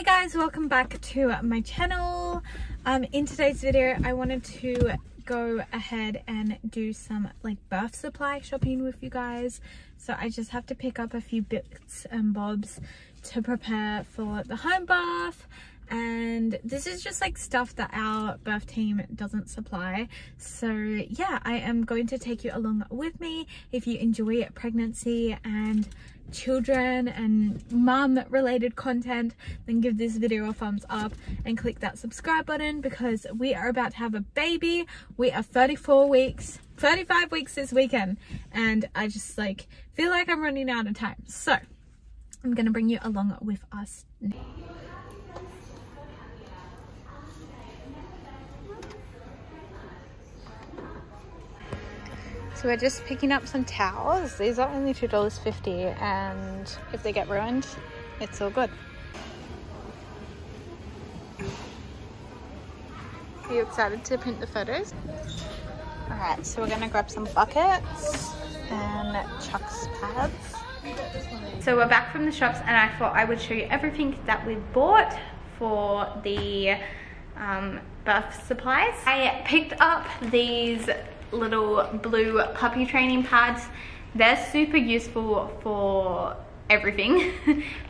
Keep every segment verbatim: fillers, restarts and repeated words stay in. Hi guys, welcome back to my channel. Um in today's video I wanted to go ahead and do some like birth supply shopping with you guys. So I just have to pick up a few bits and bobs to prepare for the home birth, and this is just like stuff that our birth team doesn't supply. So yeah, I am going to take you along with me. If you enjoy pregnancy and children and mum related content, then give this video a thumbs up and click that subscribe button, because we are about to have a baby. We are thirty-four weeks thirty-five weeks this weekend, and I just like feel like I'm running out of time, so I'm gonna bring you along with us now. So we're just picking up some towels. These are only two dollars fifty, and if they get ruined, it's all good. Are you excited to print the photos? All right, so we're gonna grab some buckets and Chuck's pads. So we're back from the shops, and I thought I would show you everything that we bought for the um, birth supplies. I picked up these little blue puppy training pads. They're super useful for everything,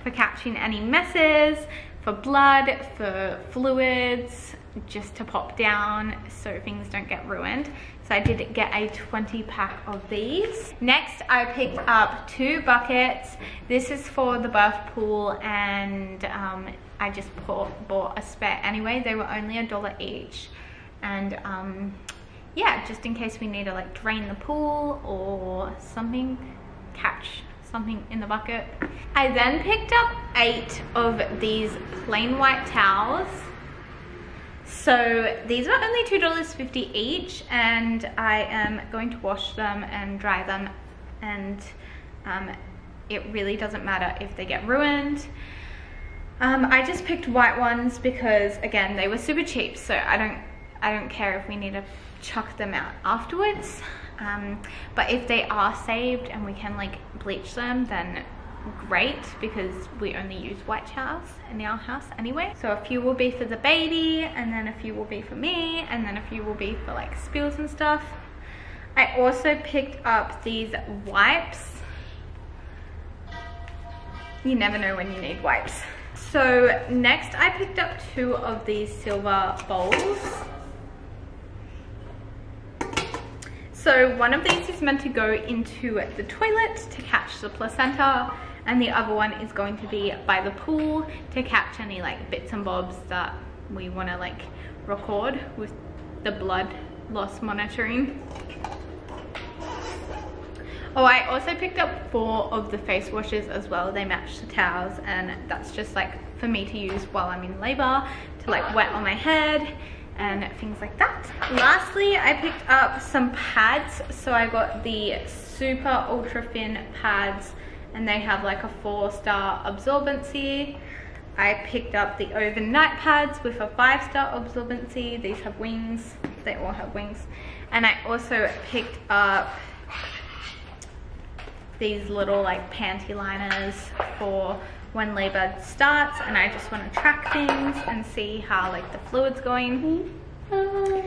for catching any messes, for blood, for fluids, just to pop down so things don't get ruined. So I did get a twenty pack of these. Next I picked up two buckets. This is for the birth pool, and um, I just bought, bought a spare anyway. They were only a dollar each, and um, yeah, just in case we need to like drain the pool or something, catch something in the bucket. I then picked up eight of these plain white towels. So these were only two dollars fifty each, and I am going to wash them and dry them, and um, it really doesn't matter if they get ruined. Um, I just picked white ones because again, they were super cheap, so I don't I don't care if we need to chuck them out afterwards, um, but if they are saved and we can like bleach them, then great, because we only use white towels in our house anyway. So a few will be for the baby, and then a few will be for me, and then a few will be for like spills and stuff. I also picked up these wipes. You never know when you need wipes. So next I picked up two of these silver bowls. So one of these is meant to go into the toilet to catch the placenta, and the other one is going to be by the pool to catch any like bits and bobs that we want to like record with the blood loss monitoring. Oh, I also picked up four of the face washes as well. They match the towels, and that's just like for me to use while I'm in labor, to like wet on my head and things like that. Lastly, I picked up some pads. So I got the super ultra thin pads, and they have like a four star absorbency. I picked up the overnight pads with a five star absorbency. These have wings, they all have wings. And I also picked up these little like panty liners for when labor starts, and I just want to track things and see how like the fluid's going. Um,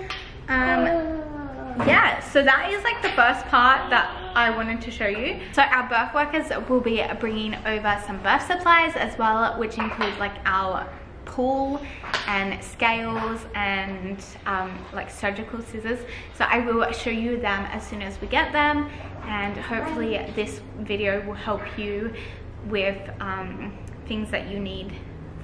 yeah, so that is like the first part that I wanted to show you. So our birth workers will be bringing over some birth supplies as well, which includes like our pool and scales and um, like surgical scissors. So I will show you them as soon as we get them, and hopefully this video will help you with um, things that you need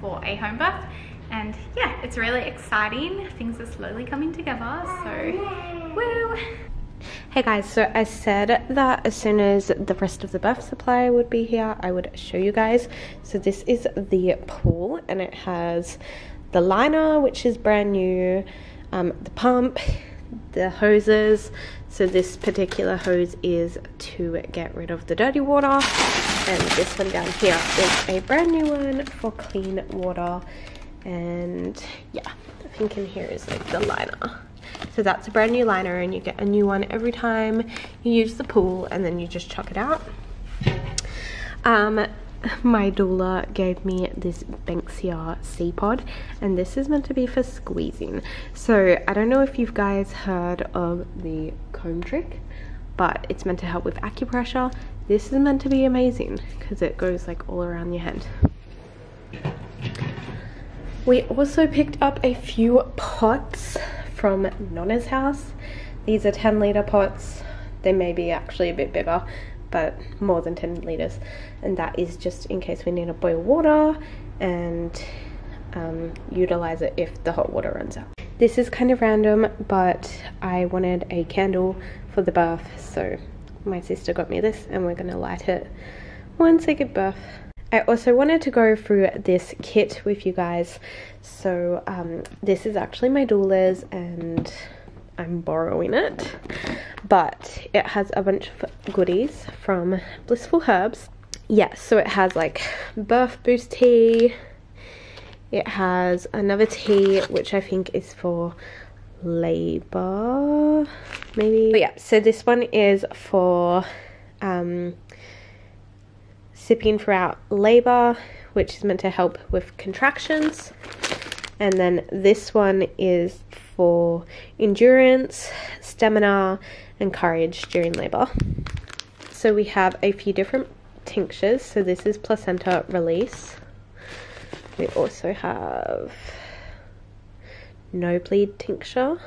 for a home birth. And yeah, it's really exciting. Things are slowly coming together, so woo! Hey guys, so I said that as soon as the rest of the birth supply would be here, I would show you guys. So this is the pool, and it has the liner, which is brand new, um, the pump, the hoses. So this particular hose is to get rid of the dirty water, and this one down here is a brand new one for clean water. And yeah, I think in here is like the liner. So that's a brand new liner, and you get a new one every time you use the pool, and then you just chuck it out. Um, my doula gave me this Banksia C-Pod, and this is meant to be for squeezing. So I don't know if you guys heard of the comb trick, but it's meant to help with acupressure. This is meant to be amazing because it goes like all around your hand. We also picked up a few pots from Nonna's house. These are ten litre pots. They may be actually a bit bigger, but more than ten litres, and that is just in case we need to boil water and um, utilize it if the hot water runs out. This is kind of random, but I wanted a candle for the bath, so my sister got me this and we're gonna light it once I give birth. I also wanted to go through this kit with you guys. So um, this is actually my doula's and I'm borrowing it, but it has a bunch of goodies from Blissful Herbs. Yes, yeah, so it has like birth boost tea. It has another tea which I think is for labor, maybe. But yeah, so this one is for um, sipping throughout labor, which is meant to help with contractions. And then this one is for endurance, stamina, and courage during labor. So we have a few different tinctures. So this is placenta release. We also have no bleed tincture,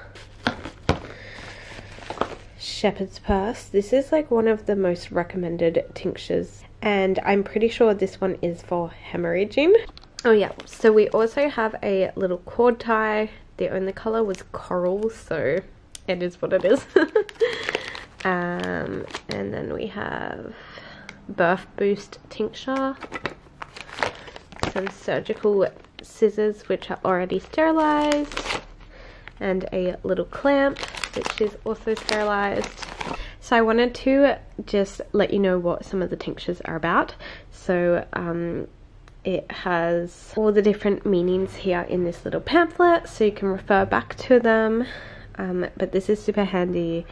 shepherd's purse. This is like one of the most recommended tinctures, and I'm pretty sure this one is for hemorrhaging. Oh yeah, so we also have a little cord tie. The only color was coral, so it is what it is. Um, and then we have birth boost tincture, some surgical scissors which are already sterilized, and a little clamp which is also sterilized. So I wanted to just let you know what some of the tinctures are about. So um, it has all the different meanings here in this little pamphlet, so you can refer back to them. Um, but this is super handy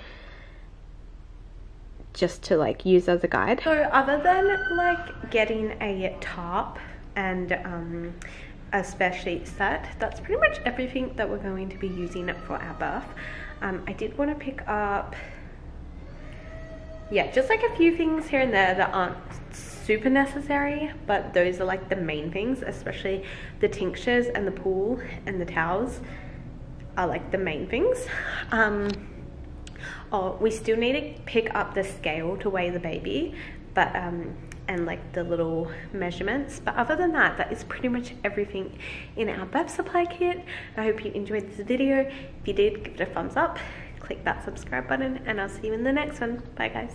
just to like use as a guide. So other than like getting a tarp and um, a spare sheet set, that's pretty much everything that we're going to be using for our birth. Um, I did want to pick up, yeah, just like a few things here and there that aren't super necessary, but those are like the main things, especially the tinctures and the pool and the towels are like the main things. Um, oh, we still need to pick up the scale to weigh the baby, but um, and like the little measurements, but other than that, that is pretty much everything in our birth supply kit. I hope you enjoyed this video. If you did, give it a thumbs up, click that subscribe button, and I'll see you in the next one. Bye guys.